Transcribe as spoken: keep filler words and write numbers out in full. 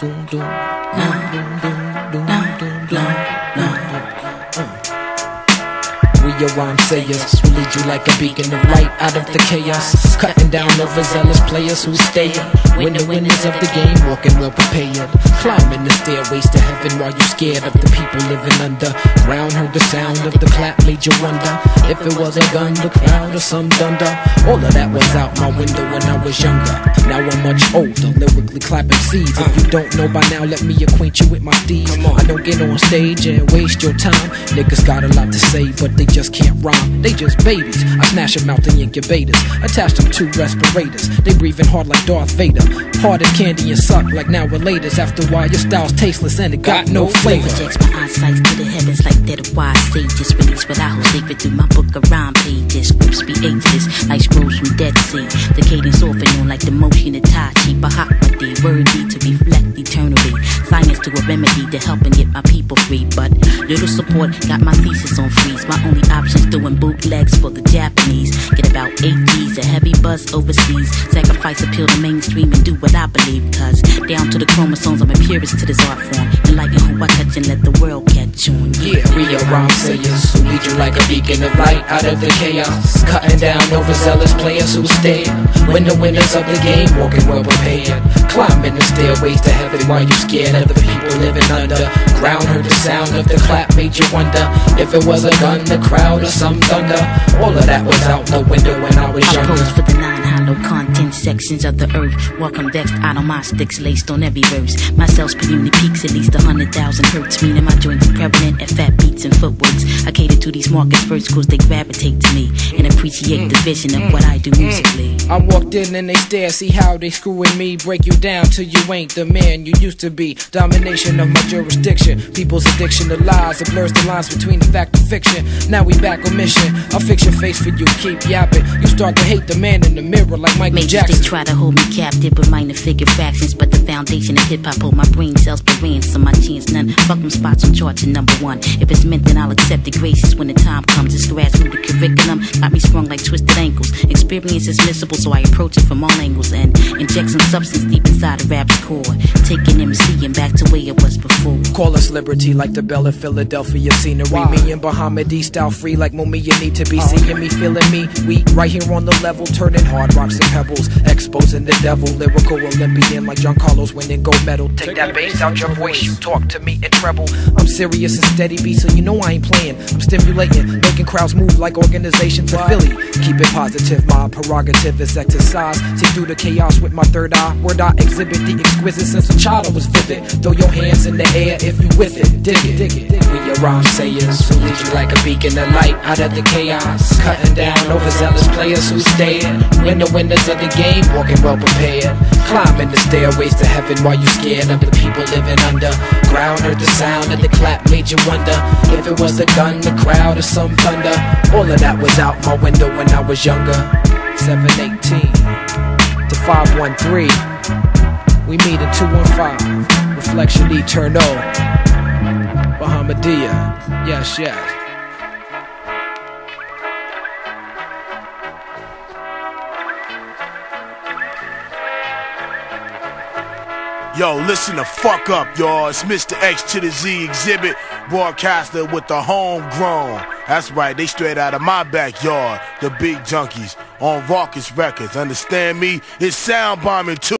dum dum dum dum dum dum. We are rhyme sayers, we lead you like a beacon of light out of the chaos, cutting down overzealous players who stay when the winners of the game, walking well prepared, climbing the stairways to heaven while you're scared of the people living under. Round heard the sound of the clap, made you wonder if it was a gun, the crowd, or some thunder. All of that was out my window when I was younger. Now I'm much older, lyrically clapping seeds. If you don't know by now, let me acquaint you with my deeds. I don't get on stage and waste your time. Niggas got a lot to say, but they just can't rhyme. They just babies. I snatch them out the incubators, attach them to respirators. They breathing hard like Darth Vader, hard as candy and suck like now relators. After a while your style's tasteless and it got, got no flavor. Projects my eyesight's to the heavens like they're the wise sages. Release what I hold sacred through my book of rhyme pages. Scripts be ageless like scrolls from Dead Sea. The cadence off and on like the motion of Tai Chi. Bahamadia, worthy to reflect eternally. Science to a remedy to help and get my people free. But little support got my thesis on freeze. My only options doing bootlegs for the Japanese. Get about eight G's, a heavy buzz overseas. Sacrifice appeal to mainstream and do what I believe, cause down to the chromosomes I'm a purist to this art form. Enlighten who I touch and let the world catch on. Yeah, real rhyme sayers who lead you like a beacon of light out of the chaos, cutting down overzealous players who stay when the winners of the game, walking well prepared, climbing the stairways to heaven while you're scared of the people living under. Ground heard the sound of the clap, made you wonder if it was a gun, the crowd, or some thunder. All of that was out the window when I was younger. I pose for the nine hollow content sections of the earth. Welcome vexed out on my sticks, laced on every verse. My cells per unit peaks at least a hundred thousand hertz, meaning my joints are prevalent at fat beats and footworks. I cater to these markets first cause they gravitate to me and appreciate the vision of what I do musically. I walked in and they stare, see how they screwing me, break you down till you ain't the man you used to be. Domination of my jurisdiction, people's addiction to lies, it blurs the lines between the fact and fiction. Now we back on mission, I'll fix your face for you, keep yapping. You start to hate the man in the mirror like Michael Majors Jackson. They try to hold me captive with minor figure factions, but the foundation of hip-hop hold my brain cells for ransom. My chance none, fuck them spots on charts and number one. If it's meant then I'll accept the graces when the time comes. It's grassroots the curriculum, got me sprung like twisted ankles. Experience is missable so I approach it from all angles and inject some substance deep inside the rap's core, taking M C and back to where it was before. Call us liberty like the bell of Philadelphia scenery. Wow. Me and Bahamadia style free like Mumia, you need to be seeing me, feeling me. We right here on the level, turning hard rocks and pebbles, exposing the devil. Lyrical Olympian like John Carlos winning gold medal. Take that bass out your voice, you talk to me in treble. I'm serious and steady beat, so you know I ain't playing. I'm stimulating, making crowds move like organizations in Philly. Keep it positive, my prerogative is exercise. See through the chaos with my third eye, word I exhibit the exquisite since a child I was vivid. Throw your hands in the air if you with it, dig it, dig it. We your rhyme sayers who lead you like a beacon of light out of the chaos, cutting down overzealous players who stay when the winners of the game, walking well prepared, climbing the stairways to heaven while you scared of the people living under. Ground heard the sound and the clap made you wonder if it was a gun, the crowd, or some thunder. All of that was out my window when I was younger. Seven eighteen to five one three, we meet at two one five. Reflection Eternal, Bahamadia. Yes, yes. Yo, listen the fuck up, y'all. It's Mister X to the Z exhibit, broadcaster with the homegrown. That's right, they straight out of my backyard, the Big Junkies on Raucous Records. Understand me? It's sound bombing too.